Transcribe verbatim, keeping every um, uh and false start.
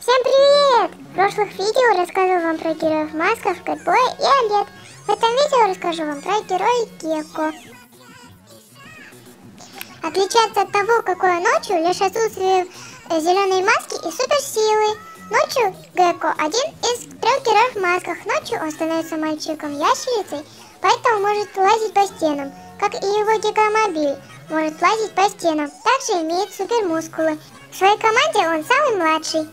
Всем привет! В прошлых видео рассказывал вам про героев в масках, Кэтбоя и Алет. В этом видео расскажу вам про героя Гекко. Отличается от того, какое ночью, лишь отсутствие зеленой маски и суперсилы. Ночью Гекко один из трех героев в масках. Ночью он становится мальчиком-ящерицей, поэтому может лазить по стенам, как и его гекомобиль может лазить по стенам. Также имеет супермускулы. В своей команде он самый младший.